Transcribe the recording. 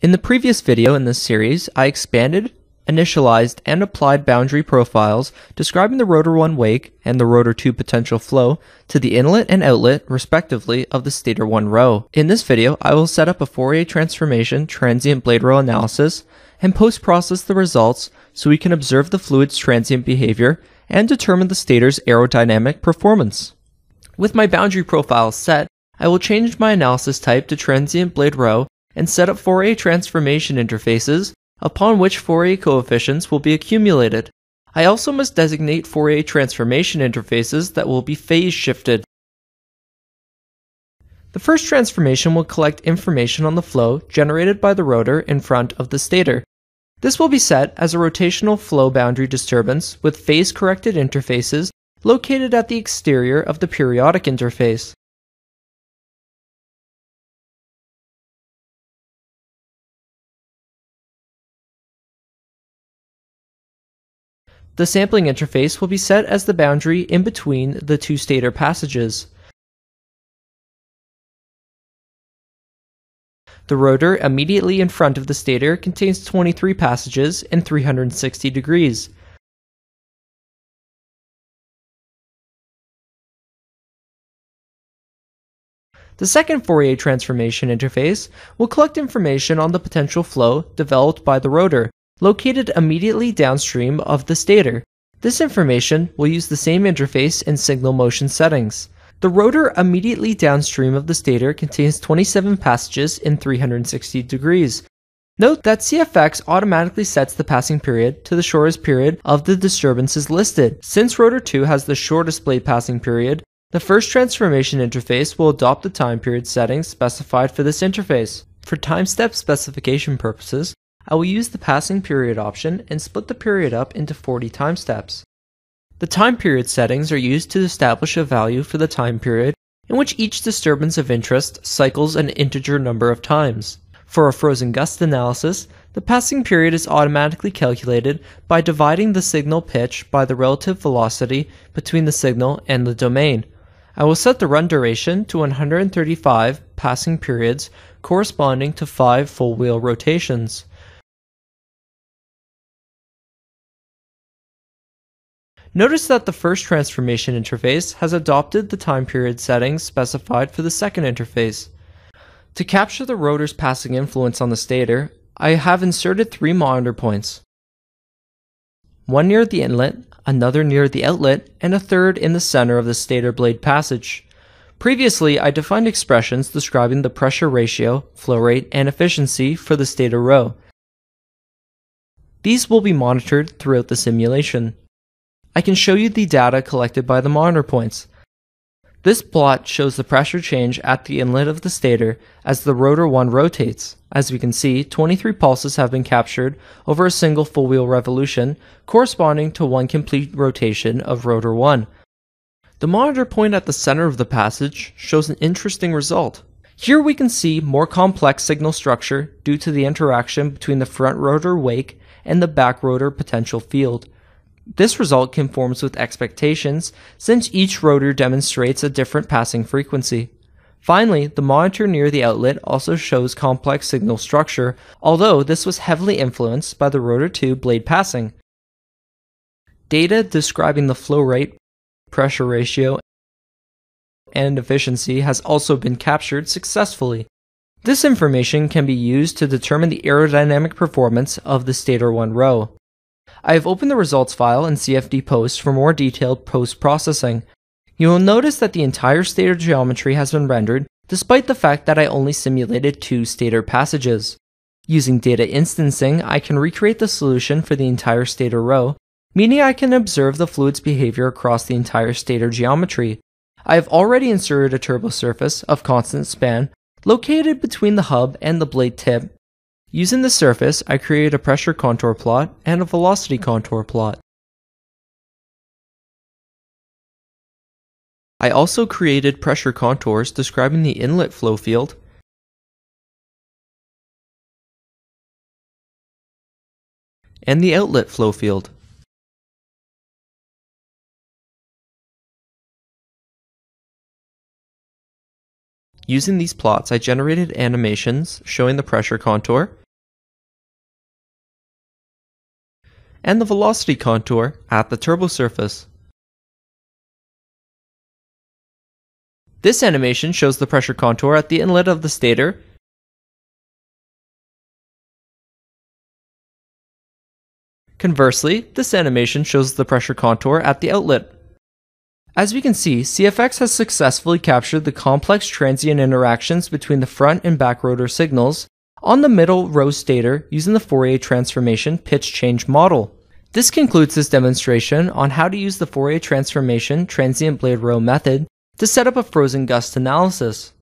In the previous video in this series, I expanded, initialized, and applied boundary profiles describing the rotor 1 wake and the rotor 2 potential flow to the inlet and outlet, respectively, of the stator 1 row. In this video, I will set up a Fourier transformation transient blade row analysis and post-process the results so we can observe the fluid's transient behavior and determine the stator's aerodynamic performance. With my boundary profile set, I will change my analysis type to transient blade row and set up Fourier transformation interfaces, upon which Fourier coefficients will be accumulated. I also must designate Fourier transformation interfaces that will be phase shifted. The first transformation will collect information on the flow generated by the rotor in front of the stator. This will be set as a rotational flow boundary disturbance with phase corrected interfaces located at the exterior of the periodic interface. The sampling interface will be set as the boundary in between the two stator passages. The rotor immediately in front of the stator contains 23 passages and 360 degrees. The second Fourier transformation interface will collect information on the potential flow developed by the rotor, located immediately downstream of the stator. This information will use the same interface and signal motion settings. The rotor immediately downstream of the stator contains 27 passages in 360 degrees. Note that CFX automatically sets the passing period to the shortest period of the disturbances listed. Since rotor 2 has the shortest blade passing period, the first transformation interface will adopt the time period settings specified for this interface. For time step specification purposes, I will use the passing period option and split the period up into 40 time steps. The time period settings are used to establish a value for the time period in which each disturbance of interest cycles an integer number of times. For a frozen gust analysis, the passing period is automatically calculated by dividing the signal pitch by the relative velocity between the signal and the domain. I will set the run duration to 135 passing periods corresponding to 5 full wheel rotations. Notice that the first transformation interface has adopted the time period settings specified for the second interface. To capture the rotor's passing influence on the stator, I have inserted 3 monitor points, one near the inlet, another near the outlet, and a third in the center of the stator blade passage. Previously, I defined expressions describing the pressure ratio, flow rate, and efficiency for the stator row. These will be monitored throughout the simulation. I can show you the data collected by the monitor points. This plot shows the pressure change at the inlet of the stator as the rotor 1 rotates. As we can see, 23 pulses have been captured over a single full wheel revolution, corresponding to 1 complete rotation of rotor 1. The monitor point at the center of the passage shows an interesting result. Here we can see more complex signal structure due to the interaction between the front rotor wake and the back rotor potential field. This result conforms with expectations since each rotor demonstrates a different passing frequency. Finally, the monitor near the outlet also shows complex signal structure, although this was heavily influenced by the rotor 2 blade passing. Data describing the flow rate, pressure ratio, and efficiency has also been captured successfully. This information can be used to determine the aerodynamic performance of the stator 1 row. I have opened the results file in CFD-Post for more detailed post-processing. You will notice that the entire stator geometry has been rendered, despite the fact that I only simulated 2 stator passages. Using data instancing, I can recreate the solution for the entire stator row, meaning I can observe the fluid's behavior across the entire stator geometry. I have already inserted a turbo surface of constant span, located between the hub and the blade tip. Using the surface, I created a pressure contour plot and a velocity contour plot. I also created pressure contours describing the inlet flow field and the outlet flow field. Using these plots, I generated animations showing the pressure contour and the velocity contour at the turbo surface. This animation shows the pressure contour at the inlet of the stator . Conversely, this animation shows the pressure contour at the outlet. As we can see, CFX has successfully captured the complex transient interactions between the front and back rotor signals on the middle row stator using the Fourier transformation pitch change model. This concludes this demonstration on how to use the Fourier transformation transient blade row method to set up a frozen gust analysis.